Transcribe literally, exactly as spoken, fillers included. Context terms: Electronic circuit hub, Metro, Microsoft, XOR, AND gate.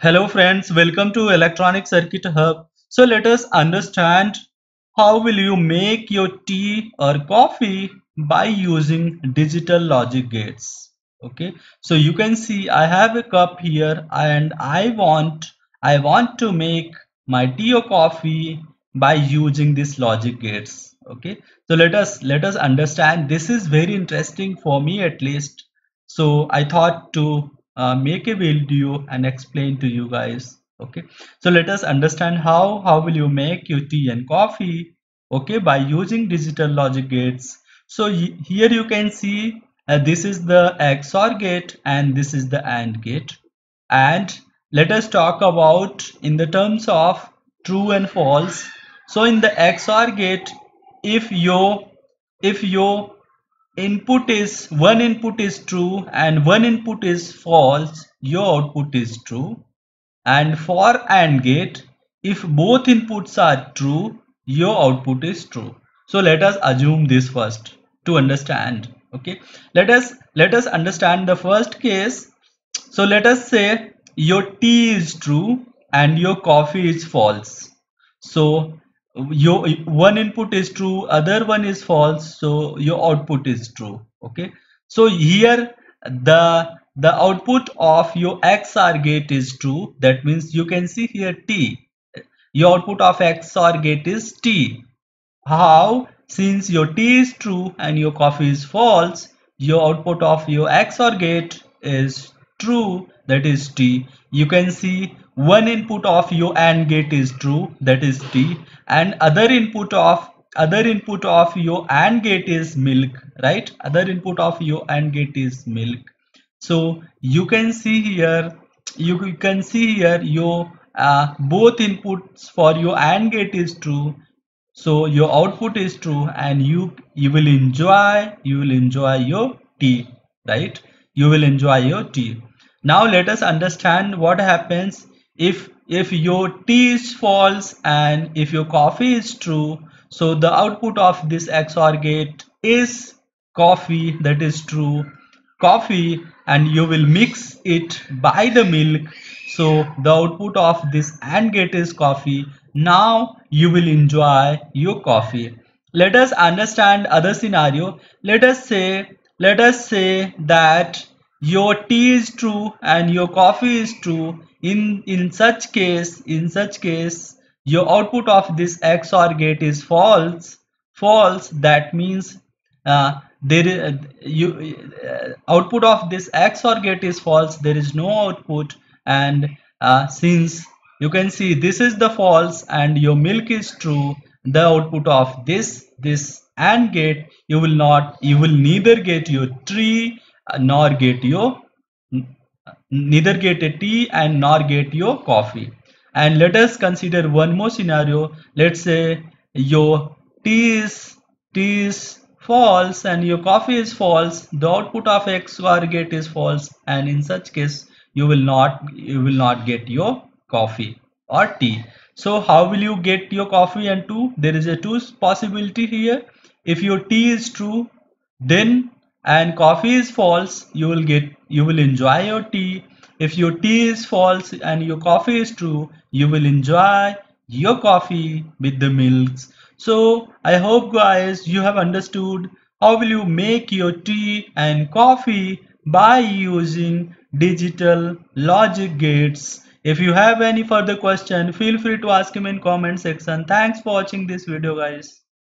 Hello friends, welcome to Electronic Circuit Hub. So let us understand how will you make your tea or coffee by using digital logic gates. Okay, so you can see I have a cup here and I want I want to make my tea or coffee by using these logic gates. Okay, so let us let us understand. This is very interesting for me at least. So I thought to Uh, make a video and explain to you guys. Okay, so let us understand how how will you make your tea and coffee, okay, by using digital logic gates. So he, here you can see uh, this is the X O R gate and this is the AND gate. And let us talk about in the terms of true and false. So in the X O R gate, if your if your input is one input is true and one input is false, your output is true. And for AND gate, if both inputs are true, your output is true. So let us assume this first to understand. Okay, let us let us understand the first case. So let us say your tea is true and your coffee is false. So your one input is true, other one is false, so your output is true. Okay, so here the the output of your X O R gate is true. That means you can see here T, your output of X O R gate is T. How? Since your T is true and your coffee is false, your output of your X O R gate is true, that is T. You can see one input of your AND gate is true, that is T, and other input of other input of your AND gate is milk, right? Other input of your AND gate is milk. So you can see here, you can see here your uh, both inputs for your AND gate is true, so your output is true, and you you will enjoy you will enjoy your tea, right? You will enjoy your tea. Now let us understand what happens if if your tea is false and if your coffee is true. So the output of this X O R gate is coffee, that is true coffee, and you will mix it by the milk. So the output of this AND gate is coffee. Now you will enjoy your coffee. Let us understand other scenario. Let us say let us say that your tea is true and your coffee is true. In in such case, in such case, your output of this X O R gate is false. False. That means uh, there is uh, you uh, output of this X O R gate is false. There is no output, and uh, since you can see this is the false and your milk is true, the output of this this AND gate, you will not you will neither get your tea uh, nor get your neither get a tea and nor get your coffee. And let us consider one more scenario. Let's say your tea is tea is false and your coffee is false. The output of X O R gate is false, and in such case you will not you will not get your coffee or tea. So how will you get your coffee and tea? There is a two possibility here. If your tea is true, then and coffee is false, you will get you will enjoy your tea. If your tea is false and your coffee is true, you will enjoy your coffee with the milks. So I hope guys you have understood how will you make your tea and coffee by using digital logic gates. If you have any further question, feel free to ask him in comment section. Thanks for watching this video guys.